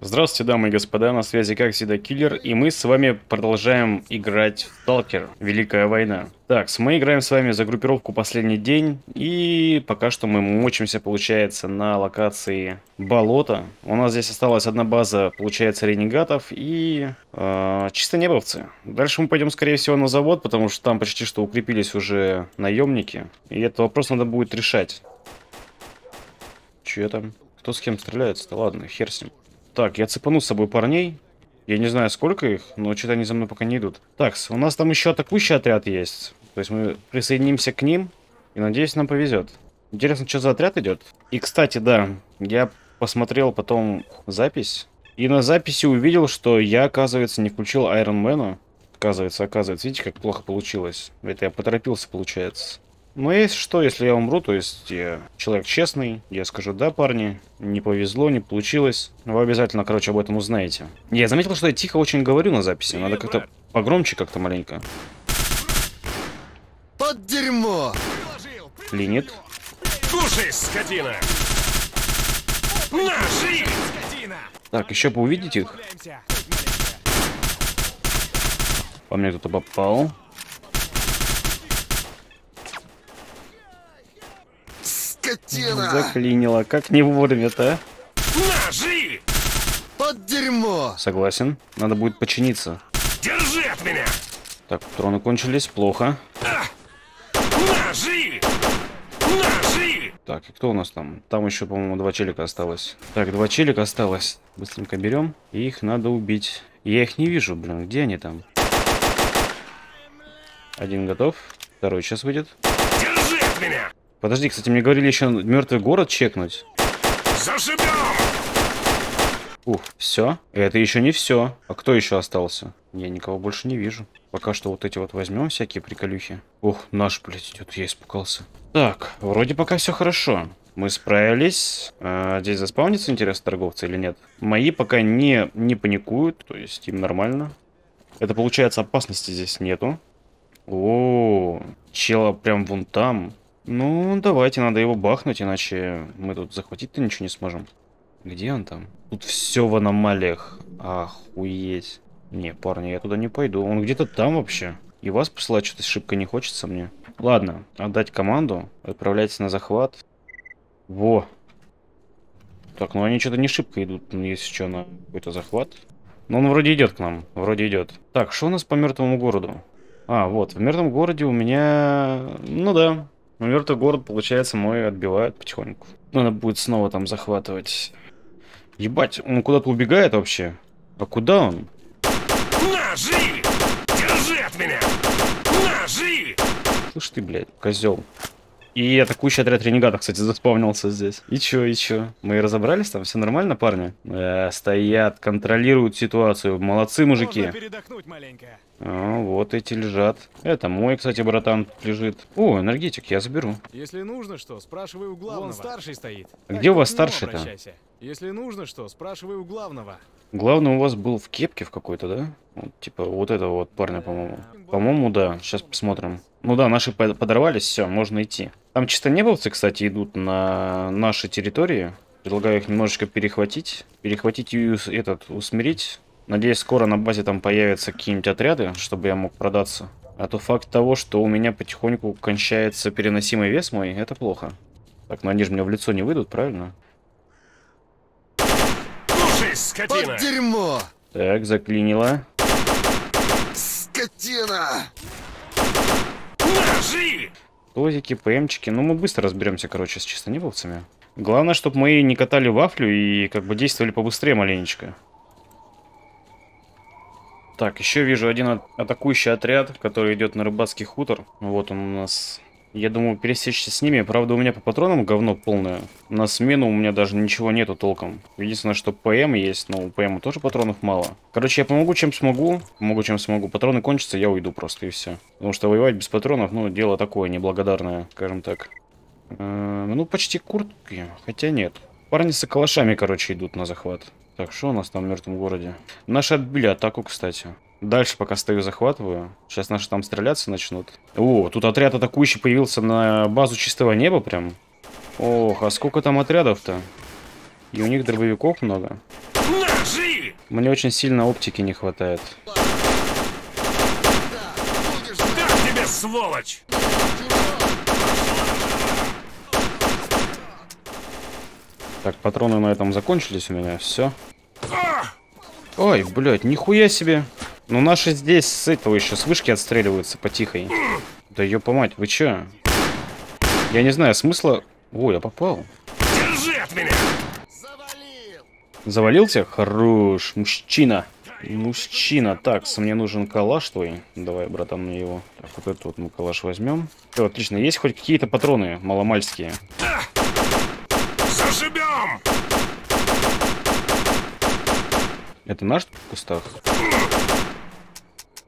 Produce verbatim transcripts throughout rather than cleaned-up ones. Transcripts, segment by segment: Здравствуйте, дамы и господа, на связи как всегда Киллер, и мы с вами продолжаем играть в Сталкер, Великая война. Так, мы играем с вами за группировку «Последний день», и пока что мы мочимся, получается, на локации болота. У нас здесь осталась одна база, получается, ренегатов и э, чистонебовцы. Дальше мы пойдем, скорее всего, на завод, потому что там почти что укрепились уже наемники, и этот вопрос надо будет решать. Че там? Кто с кем стреляется-то? Ладно, хер с ним. Так, я цепану с собой парней. Я не знаю, сколько их, но что-то они за мной пока не идут. Так, у нас там еще атакующий отряд есть. То есть мы присоединимся к ним. И надеюсь, нам повезет. Интересно, что за отряд идет. И, кстати, да, я посмотрел потом запись. И на записи увидел, что я, оказывается, не включил Iron Man. Оказывается, оказывается. Видите, как плохо получилось. Это я поторопился, получается. Но если что, если я умру, то есть я человек честный, я скажу: да, парни, не повезло, не получилось. Вы обязательно, короче, об этом узнаете. Я заметил, что я тихо очень говорю на записи. Надо как-то погромче, как-то маленько. Под дерьмо! Клинит. Кушай, скотина! Нажри! Так, еще бы увидеть их. По мне кто-то попал. Заклинило, как не вовремя-то. Ножи! Под дерьмо! Согласен, надо будет починиться. Держи от меня! Так, патроны кончились, плохо. А! Ножи! Ножи! Так, и кто у нас там? Там еще, по-моему, два челика осталось. Так, два челика осталось. Быстренько берем. Их надо убить. Я их не вижу, блин, где они там? Один готов, второй сейчас выйдет. Держи от меня! Подожди, кстати, мне говорили еще мертвый город чекнуть. Зашибем! Ух, все. Это еще не все. А кто еще остался? Я никого больше не вижу. Пока что вот эти вот возьмем, всякие приколюхи. Ух, наш, блядь, идет, я испугался. Так, вроде пока все хорошо. Мы справились. А, здесь заспаунится интерес торговца или нет? Мои пока не, не паникуют, то есть им нормально. Это получается, опасности здесь нету. О, чела прям вон там. Ну, давайте, надо его бахнуть, иначе мы тут захватить-то ничего не сможем. Где он там? Тут все в аномалиях. Охуеть. Не, парни, я туда не пойду. Он где-то там вообще. И вас посылать что-то шибко не хочется мне. Ладно, отдать команду. Отправляйтесь на захват. Во. Так, ну они что-то не шибко идут, если что, на какой-то захват. Но он вроде идет к нам. Вроде идет. Так, что у нас по мертвому городу? А, вот, в мертвом городе у меня... Ну да. Но мертвый город, получается, мой отбивают потихоньку. Надо будет снова там захватывать. Ебать, он куда-то убегает вообще. А куда он? Ножи! Держи от меня! Ножи! Слышь ты, блядь, козел. И атакующий отряд ренегатов, кстати, заспавнился здесь. И чё, и чё? Мы разобрались там? Все нормально, парни? Э, стоят, контролируют ситуацию. Молодцы, мужики. Можно передохнуть маленько. А, вот эти лежат. Это мой, кстати, братан лежит. О, энергетик, я заберу. Если нужно что, спрашивай у главного. Вон старший стоит. А где у вас старший-то? Если нужно что, спрашивай у главного. Главный у вас был в кепке в какой-то, да? Вот, типа вот этого вот парня, по-моему. По-моему, да. Сейчас посмотрим. Ну да, наши подорвались, все, можно идти. Там чистонебовцы, кстати, идут на наши территории. Предлагаю их немножечко перехватить. Перехватить и этот, усмирить. Надеюсь, скоро на базе там появятся какие-нибудь отряды, чтобы я мог продаться. А то факт того, что у меня потихоньку кончается переносимый вес мой, это плохо. Так, ну они же мне в лицо не выйдут, правильно? Слушай, скотина! Под дерьмо! Так, заклинило. Скотина! Ножи! Тозики, ПМчики. Ну, мы быстро разберемся, короче, с чистонебовцами. Главное, чтобы мы не катали вафлю и как бы действовали побыстрее маленечко. Так, еще вижу один атакующий отряд, который идет на рыбацкий хутор. Вот он у нас. Я думаю, пересечься с ними. Правда, у меня по патронам говно полное. На смену у меня даже ничего нету толком. Единственное, что ПМ есть, но у ПМ тоже патронов мало. Короче, я помогу, чем смогу. Помогу, чем смогу. Патроны кончатся, я уйду просто, и все. Потому что воевать без патронов, ну, дело такое неблагодарное, скажем так. Э-э, ну, почти куртки, хотя нет. Парни с калашами, короче, идут на захват. Так, что у нас там в мертвом городе? Наши отбили атаку, кстати. Дальше пока стою, захватываю. Сейчас наши там стреляться начнут. О, тут отряд атакующий появился на базу чистого неба прям. Ох, а сколько там отрядов-то? И у них дробовиков много. Ножи! Мне очень сильно оптики не хватает. Как тебе, сволочь! Так, патроны на этом закончились у меня. Все. Ой, блядь, нихуя себе. Ну наши здесь с этого еще с вышки отстреливаются потихой. Да ёпомать, вы че? Я не знаю смысла... Ой, я попал. Держи от меня! Завалил! Завалил тебя? Хорош, мужчина. Мужчина. Так, мне нужен калаш твой. Давай, братан, мне его. Так, вот этот вот мы калаш возьмем. Все, отлично. Есть хоть какие-то патроны маломальские? Заживем! Это наш в кустах?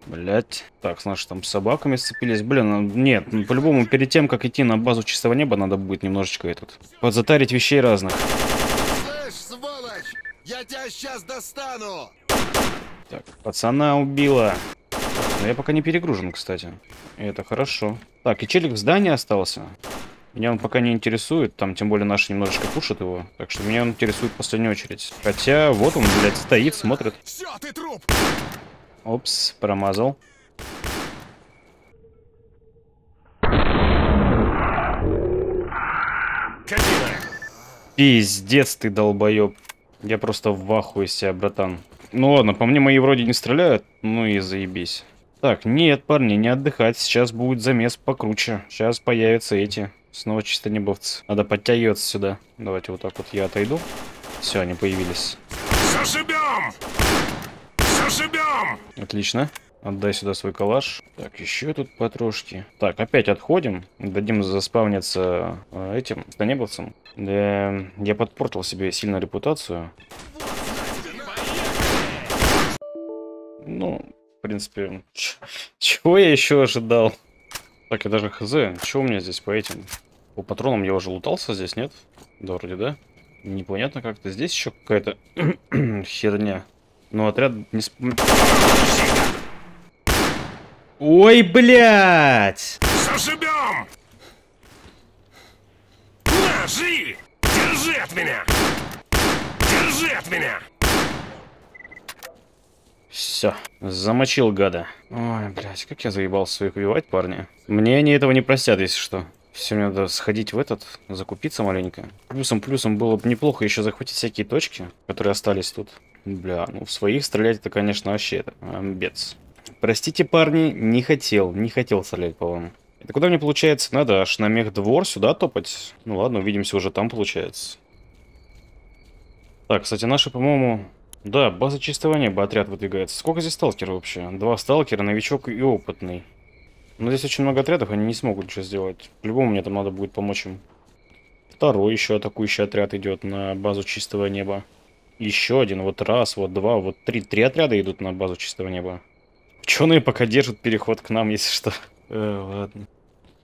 Блять. Так, значит, там с собаками сцепились. Блин, нет, по-любому перед тем, как идти на базу чистого неба, надо будет немножечко этот... подзатарить вещей разных. Слышь, сволочь, я тебя сейчас достану! Так, пацана убила. Но я пока не перегружен, кстати. Это хорошо. Так, и челик в здании остался. Меня он пока не интересует, там тем более наши немножечко пушат его. Так что меня он интересует в последнюю очередь. Хотя вот он, блядь, стоит, смотрит. Все, ты труп! Опс, промазал. Катина. Пиздец ты, долбоеб. Я просто в ахуе себя, братан. Ну ладно, по мне мои вроде не стреляют, ну и заебись. Так, нет, парни, не отдыхать. Сейчас будет замес покруче. Сейчас появятся эти. Снова чисто небовцы. Надо подтягиваться сюда. Давайте вот так вот я отойду. Все, они появились. Зашибем! Зашибем! Отлично. Отдай сюда свой калаш. Так, еще тут потрошки. Так, опять отходим. Дадим заспавниться этим, станебовцам. Да, я подпортил себе сильно репутацию. Ну, в принципе, чего я еще ожидал? Так, я даже хз, что у меня здесь по этим? По патронам я уже лутался здесь, нет? Да, вроде, да? Непонятно как-то. Здесь еще какая-то херня. Но отряд не... Сп... Ой, блядь! Заживем! Ножи! Держи от меня! Держи от меня! Все, замочил гада. Ой, блядь, как я заебался своих убивать, парни. Мне они этого не простят, если что. Все, мне надо сходить в этот, закупиться маленько. Плюсом-плюсом было бы неплохо еще захватить всякие точки, которые остались тут. Бля, ну в своих стрелять это, конечно, вообще это амбец. Простите, парни, не хотел, не хотел стрелять, по-моему. Это куда мне, получается, надо аж на мехдвор сюда топать? Ну ладно, увидимся уже там, получается. Так, кстати, наши, по-моему... Да, база чистого неба, отряд выдвигается. Сколько здесь сталкеров вообще? Два сталкера, новичок и опытный. Но здесь очень много отрядов, они не смогут ничего сделать. По-любому мне там надо будет помочь им. Второй еще атакующий отряд идет на базу чистого неба. Еще один, вот раз, вот два, вот три. Три отряда идут на базу чистого неба. Ученые пока держат переход к нам, если что. Э, ладно.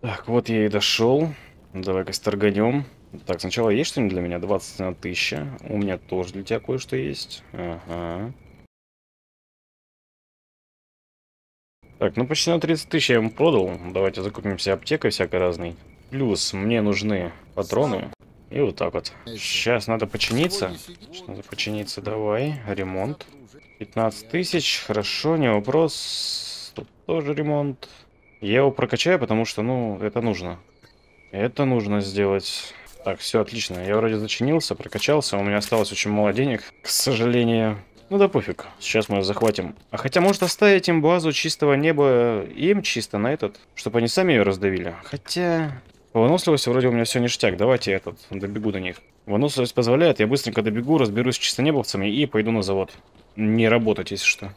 Так, вот я и дошел. Давай-ка сторганем. Так, сначала есть что-нибудь для меня? двадцать на тысячу. У меня тоже для тебя кое-что есть. Ага. Так, ну почти на тридцать тысяч я ему продал. Давайте закупим себе аптекой всякой разной. Плюс мне нужны патроны. И вот так вот. Сейчас надо починиться. Сейчас надо починиться. Давай. Ремонт. пятнадцать тысяч. Хорошо, не вопрос. Тут тоже ремонт. Я его прокачаю, потому что, ну, это нужно. Это нужно сделать... Так, все отлично. Я вроде зачинился, прокачался. У меня осталось очень мало денег, к сожалению. Ну да пофиг. Сейчас мы захватим. А хотя, может, оставить им базу чистого неба, им чисто на этот, чтобы они сами ее раздавили. Хотя... По выносливости вроде у меня все ништяк. Давайте я этот, добегу до них. Выносливость позволяет. Я быстренько добегу, разберусь с чистонебовцами и пойду на завод. Не работать, если что.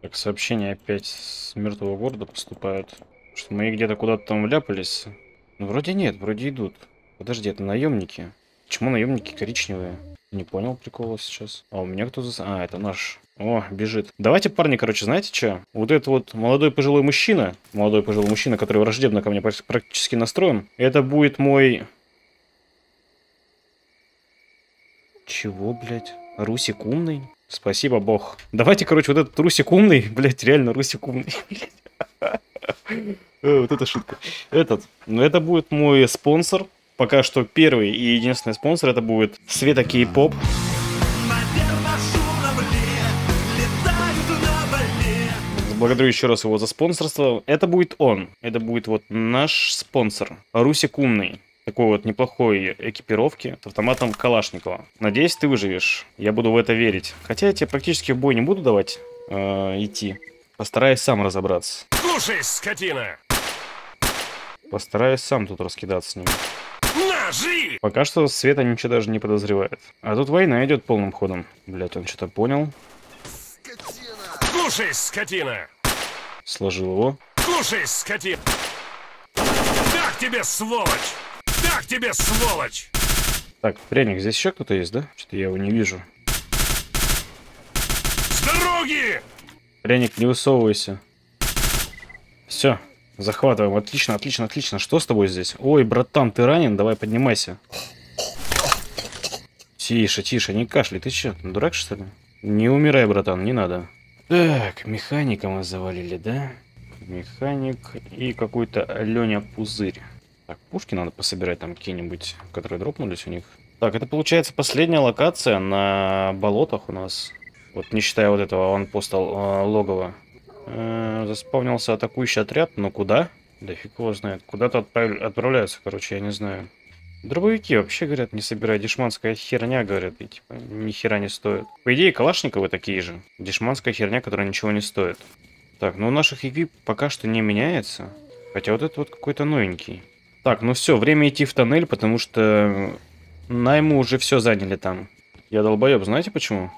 Так, сообщения опять с мертвого города поступают. Что мы где-то куда-то там вляпались. Ну вроде нет, вроде идут. Подожди, это наемники. Почему наемники коричневые? Не понял прикола сейчас. А у меня кто за... А, это наш. О, бежит. Давайте, парни, короче, знаете что? Вот этот вот молодой пожилой мужчина, молодой пожилой мужчина, который враждебно ко мне практически настроен, это будет мой... Чего, блядь? Русик умный? Спасибо, бог. Давайте, короче, вот этот Русик умный, блядь, реально Русик умный, блядь. Вот это шутка. Этот. Но это будет мой спонсор. Пока что первый и единственный спонсор это будет Света Кей-Поп. Благодарю еще раз его за спонсорство. Это будет он. Это будет вот наш спонсор. Русик умный. Такой вот неплохой экипировки с автоматом Калашникова. Надеюсь, ты выживешь. Я буду в это верить. Хотя я тебе практически в бой не буду давать э, идти. Постараюсь сам разобраться. Слушай, скотина! Постараюсь сам тут раскидаться с ним. Нажи! Пока что Света ничего даже не подозревает. А тут война идет полным ходом. Блять, он что-то понял. Скотина! Слушай, скотина! Сложил его. Слушай, скотина! Так тебе, сволочь! Так тебе, сволочь! Так, пряник, здесь еще кто-то есть, да? Что-то я его не вижу. С дороги! Пряник, не высовывайся. Все, захватываем. Отлично, отлично, отлично. Что с тобой здесь? Ой, братан, ты ранен? Давай, поднимайся. Тише, тише, не кашляй. Ты че, дурак, что ли? Не умирай, братан, не надо. Так, механика мы завалили, да? Механик и какой-то Лёня Пузырь. Так, пушки надо пособирать там какие-нибудь, которые дропнулись у них. Так, это получается последняя локация на болотах у нас. Вот не считая вот этого аванпоста логова. Э -э, заспавнился атакующий отряд, но куда? Да фиг его знает. Куда-то отправ... отправляются, короче, я не знаю. Дробовики вообще, говорят, не собирай. Дешманская херня, говорят, и типа ни хера не стоит. По идее, калашниковы такие же. Дешманская херня, которая ничего не стоит. Так, ну у наших эквип пока что не меняется. Хотя вот это вот какой-то новенький. Так, ну все, время идти в тоннель, потому что найму уже все заняли там. Я долбоеб, знаете почему?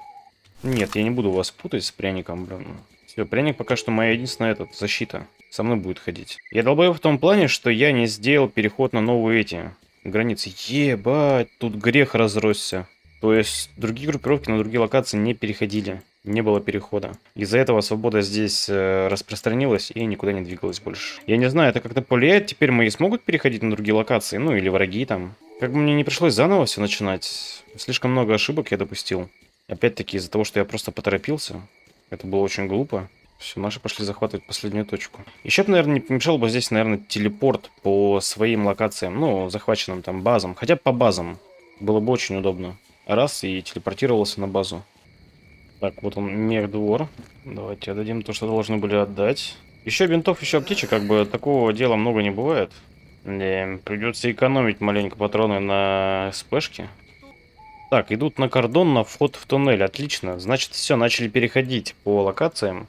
Нет, я не буду вас путать с пряником, блин. Все, пряник пока что моя единственная этот, защита. Со мной будет ходить. Я долбоеб в том плане, что я не сделал переход на новые эти границы. Ебать, тут грех разросся. То есть другие группировки на другие локации не переходили. Не было перехода. Из-за этого свобода здесь э, распространилась и никуда не двигалась больше. Я не знаю, это как-то повлияет. Теперь мои смогут переходить на другие локации, ну или враги там. Как бы мне не пришлось заново все начинать. Слишком много ошибок я допустил. Опять-таки из-за того, что я просто поторопился. Это было очень глупо. Все, наши пошли захватывать последнюю точку. Еще бы, наверное, не помешал бы здесь, наверное, телепорт по своим локациям. Ну, захваченным там базам. Хотя бы по базам. Было бы очень удобно. Раз и телепортировался на базу. Так, вот он, мехдвор. Давайте отдадим то, что должны были отдать. Еще бинтов, еще аптечек, как бы такого дела много не бывает. Не, придется экономить маленько патроны на спешки. Так, идут на кордон, на вход в туннель. Отлично. Значит, все, начали переходить по локациям.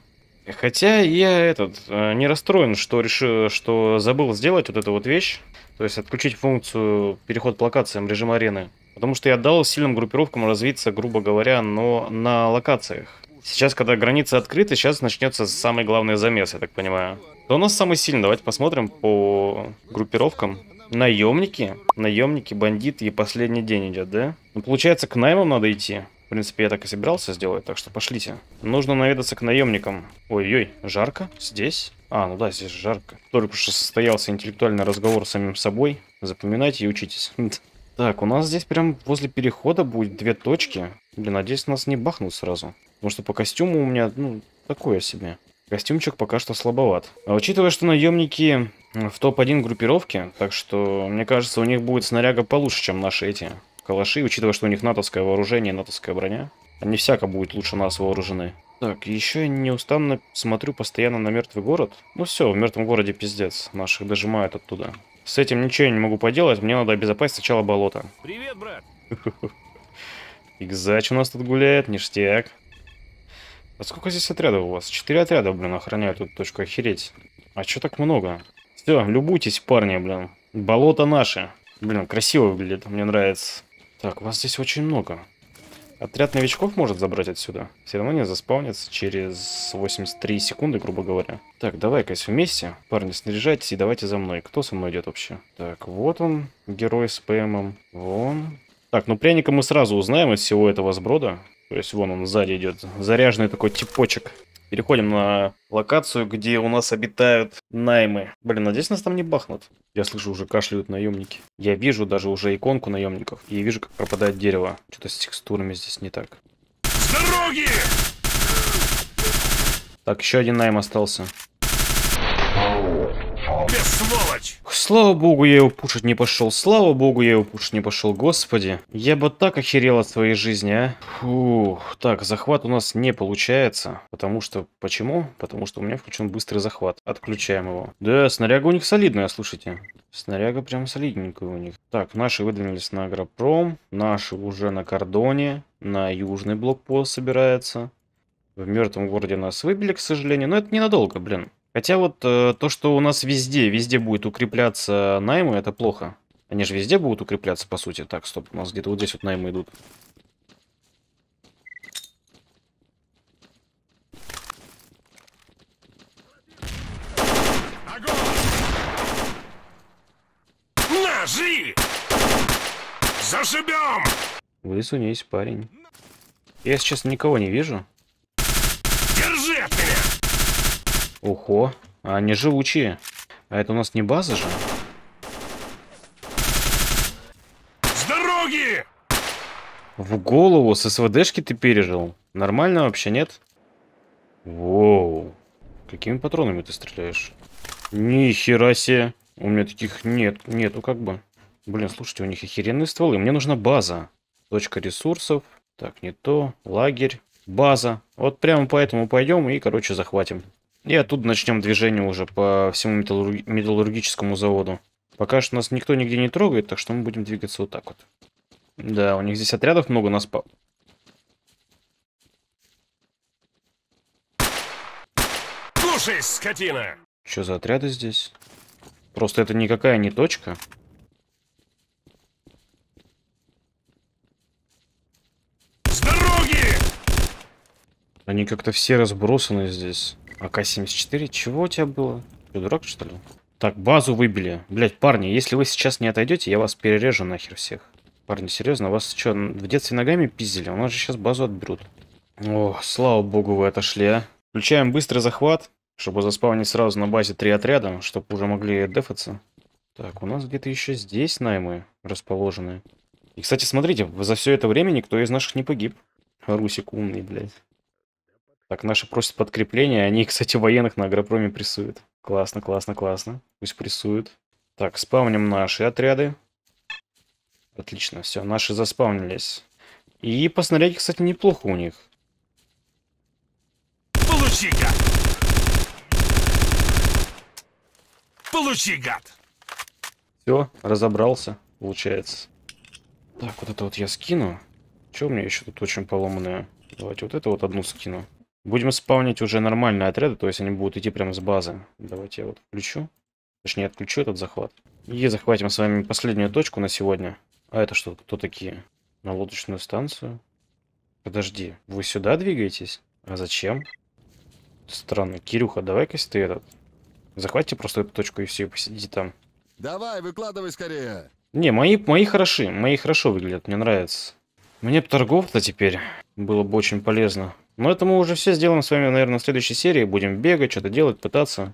Хотя я этот не расстроен, что решил, что забыл сделать вот эту вот вещь. То есть отключить функцию переход по локациям режима арены. Потому что я дал сильным группировкам развиться, грубо говоря, но на локациях. Сейчас, когда границы открыты, сейчас начнется самый главный замес, я так понимаю. Кто у нас самый сильный? Давайте посмотрим по группировкам. Наемники, наемники, бандиты и последний день идет, да? Ну, получается, к наймам надо идти. В принципе, я так и собирался сделать, так что пошлите. Нужно наведаться к наемникам. Ой-ой, жарко здесь? А, ну да, здесь жарко. Только что состоялся интеллектуальный разговор с самим собой. Запоминайте и учитесь. Так, у нас здесь прям возле перехода будет две точки. Блин, надеюсь, нас не бахнут сразу. Потому что по костюму у меня, ну, такое себе. Костюмчик пока что слабоват. А учитывая, что наемники в топ один группировке, так что, мне кажется, у них будет снаряга получше, чем наши эти калаши. Учитывая, что у них натовское вооружение, натовская броня. Они всяко будут лучше нас вооружены. Так, еще я неустанно смотрю постоянно на мертвый город. Ну все, в мертвом городе пиздец. Наших дожимают оттуда. С этим ничего я не могу поделать, мне надо обезопасить сначала болото. Привет, брат! Игзач у нас тут гуляет, ништяк. А сколько здесь отрядов у вас? Четыре отряда, блин, охраняют эту точку, охереть. А чё так много? Все, любуйтесь, парни, блин. Болото наше. Блин, красиво выглядит, мне нравится. Так, вас здесь очень много. Отряд новичков может забрать отсюда. Все равно не заспавнится через восемьдесят три секунды, грубо говоря. Так, давай-ка вместе. Парни, снаряжайтесь и давайте за мной. Кто со мной идет вообще? Так, вот он, герой с ПМом. Вон. Так, ну пряника мы сразу узнаем из всего этого сброда. То есть вон он сзади идет. Заряженный такой типочек. Переходим на локацию, где у нас обитают наймы. Блин, надеюсь, нас там не бахнут. Я слышу, уже кашляют наемники. Я вижу даже уже иконку наемников. И вижу, как пропадает дерево. Что-то с текстурами здесь не так. С дороги! Так, еще один найм остался. Ты сволочь! Слава богу, я его пушить не пошел. Слава богу, я его пушить не пошел. Господи. Я бы так охерел от своей жизни, а. Фух. Так, захват у нас не получается. Потому что... Почему? Потому что у меня включен быстрый захват. Отключаем его. Да, снаряга у них солидная, слушайте. Снаряга прям солидненькая у них. Так, наши выдвинулись на агропром. Наши уже на кордоне. На южный блокпост собирается. В мертвом городе нас выбили, к сожалению. Но это ненадолго, блин. Хотя вот э, то, что у нас везде, везде будет укрепляться наймы, это плохо. Они же везде будут укрепляться, по сути. Так, стоп, у нас где-то вот здесь вот наймы идут. Ножи! Зашибем! Высунись, парень. Я сейчас никого не вижу. Держи от меня! Ого, а они живучие. А это у нас не база же? С дороги! В голову с СВДшки ты пережил. Нормально вообще, нет? Воу. Какими патронами ты стреляешь? Ни хера себе. У меня таких нет, нету как бы. Блин, слушайте, у них охеренные стволы. Мне нужна база. Точка ресурсов. Так, не то. Лагерь. База. Вот прямо поэтому пойдем и, короче, захватим. И оттуда начнем движение уже по всему металлург... металлургическому заводу. Пока что нас никто нигде не трогает, так что мы будем двигаться вот так вот. Да, у них здесь отрядов много, нас по... Кушай, скотина! Что за отряды здесь? Просто это никакая не точка. С дороги! Они как-то все разбросаны здесь. а ка семьдесят четыре? Чего у тебя было? Ты дурак, что ли? Так, базу выбили. Блять, парни, если вы сейчас не отойдете, я вас перережу нахер всех. Парни, серьезно, вас что, в детстве ногами пиздили? У нас же сейчас базу отберут. О, слава богу, вы отошли, а. Включаем быстрый захват, чтобы заспавнить сразу на базе три отряда, чтобы уже могли дефаться. Так, у нас где-то еще здесь наймы расположены. И, кстати, смотрите, за все это время никто из наших не погиб. Русик умный, блядь. Так, наши просят подкрепления. Они, кстати, военных на агропроме прессуют. Классно, классно, классно. Пусть прессуют. Так, спавним наши отряды. Отлично, все, наши заспавнились. И по снаряге, кстати, неплохо у них. Получи, гад! Получи, гад! Все, разобрался, получается. Так, вот это вот я скину. Че у меня еще тут очень поломанное? Давайте вот это вот одну скину. Будем спавнить уже нормальные отряды, то есть они будут идти прямо с базы. Давайте я вот включу. Точнее, отключу этот захват. И захватим с вами последнюю точку на сегодня. А это что? Кто такие? На лодочную станцию? Подожди, вы сюда двигаетесь? А зачем? Странно. Кирюха, давай-ка ты этот... Захватите просто эту точку и все, посиди там. Давай, выкладывай скорее. Не, мои, мои хороши. Мои хорошо выглядят, мне нравится. Мне бы торгов-то теперь было бы очень полезно. Но это мы уже все сделаем с вами, наверное, в следующей серии. Будем бегать, что-то делать, пытаться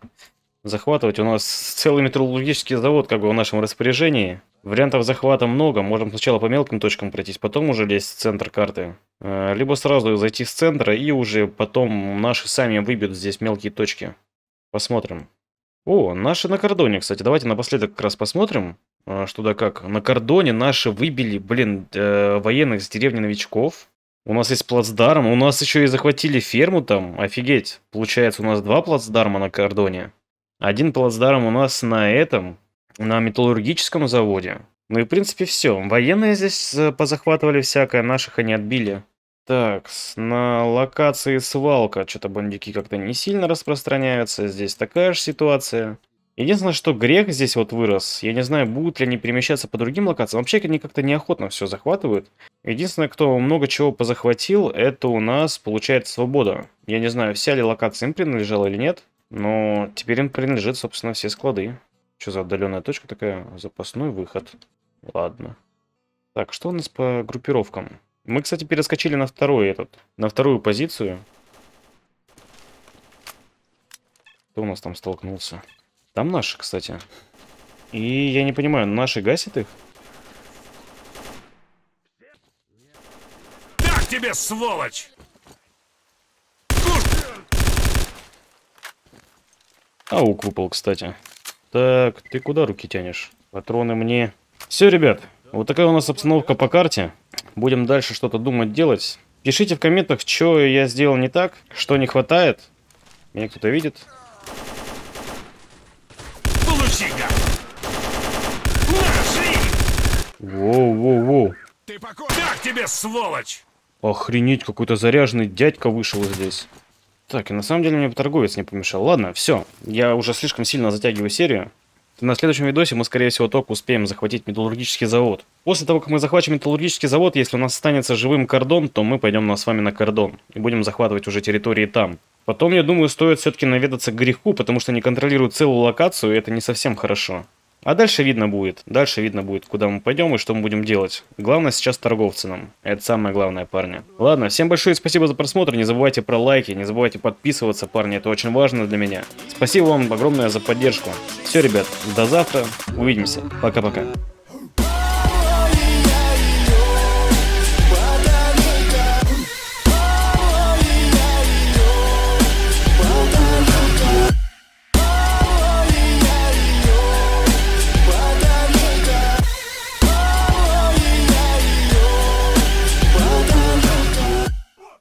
захватывать. У нас целый металлургический завод как бы в нашем распоряжении. Вариантов захвата много. Можем сначала по мелким точкам пройтись, потом уже лезть в центр карты. Либо сразу зайти с центра и уже потом наши сами выбьют здесь мелкие точки. Посмотрим. О, наши на кордоне, кстати. Давайте напоследок как раз посмотрим, что да как. На кордоне наши выбили, блин, э, военных с деревни новичков. У нас есть плацдарм, у нас еще и захватили ферму там, офигеть. Получается, у нас два плацдарма на кордоне. Один плацдарм у нас на этом, на металлургическом заводе. Ну и в принципе все. Военные здесь позахватывали всякое, наших они отбили. Так, на локации свалка, что-то бандюки как-то не сильно распространяются. Здесь такая же ситуация. Единственное, что грех здесь вот вырос. Я не знаю, будут ли они перемещаться по другим локациям. Вообще, они как-то неохотно все захватывают. Единственное, кто много чего позахватил, это у нас, получается, свобода. Я не знаю, вся ли локация им принадлежала или нет. Но теперь им принадлежит, собственно, все склады. Что за отдаленная точка такая? Запасной выход. Ладно. Так, что у нас по группировкам? Мы, кстати, перескочили на второй этот, на вторую позицию. Кто у нас там столкнулся? Там наши, кстати. И я не понимаю, наши гасят их? Так тебе, сволочь! Аук выпал, кстати. Так, ты куда руки тянешь? Патроны мне. Все, ребят, вот такая у нас обстановка по карте. Будем дальше что-то думать, делать. Пишите в комментах, что я сделал не так, что не хватает. Меня кто-то видит. Воу-воу-воу. Ты покой. Так тебе, сволочь! Охренеть, какой-то заряженный дядька вышел здесь. Так, и на самом деле мне торговец не помешал. Ладно, все, я уже слишком сильно затягиваю серию. На следующем видосе мы, скорее всего, только успеем захватить металлургический завод. После того, как мы захватим металлургический завод, если у нас останется живым кордон, то мы пойдем с вами на кордон и будем захватывать уже территории там. Потом, я думаю, стоит все-таки наведаться к греху, потому что не контролируют целую локацию, и это не совсем хорошо. А дальше видно будет, дальше видно будет, куда мы пойдем и что мы будем делать. Главное сейчас торговцы нам, это самое главное, парни. Ладно, всем большое спасибо за просмотр, не забывайте про лайки, не забывайте подписываться, парни, это очень важно для меня. Спасибо вам огромное за поддержку. Все, ребят, до завтра, увидимся, пока-пока.